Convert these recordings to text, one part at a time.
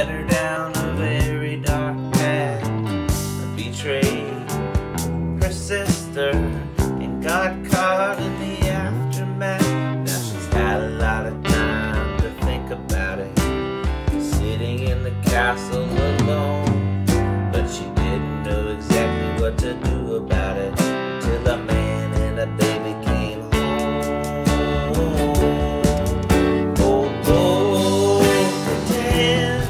led her down a very dark path, betrayed her sister, and got caught in the aftermath. Now she's had a lot of time to think about it, sitting in the castle alone, but she didn't know exactly what to do about it, till the man and the baby came home. Oh, Bo Katan,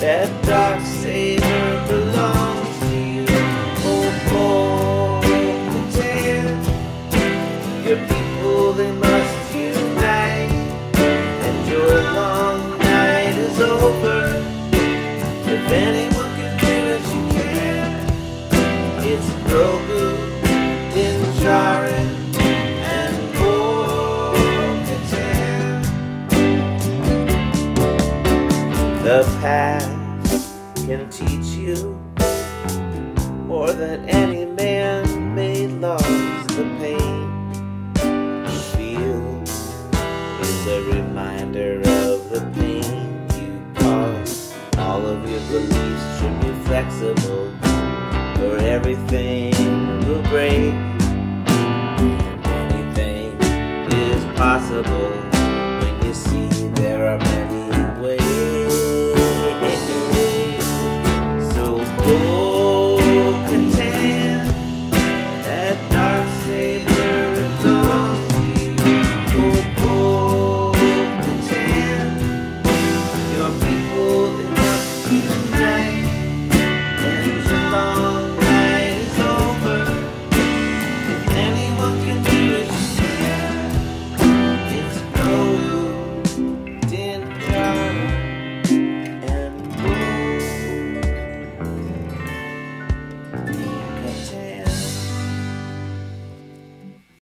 that dark saber belongs to you. Oh, Bo Katan, your people, they must unite, and your long night is over. If anyone can do it, you can. It's Grogu, Din Djarin, and Bo Katan. The past can teach you more than any man-made laws. The pain you feel is a reminder of the pain you caused. All of your beliefs should be flexible, for everything will break, and anything is possible when you see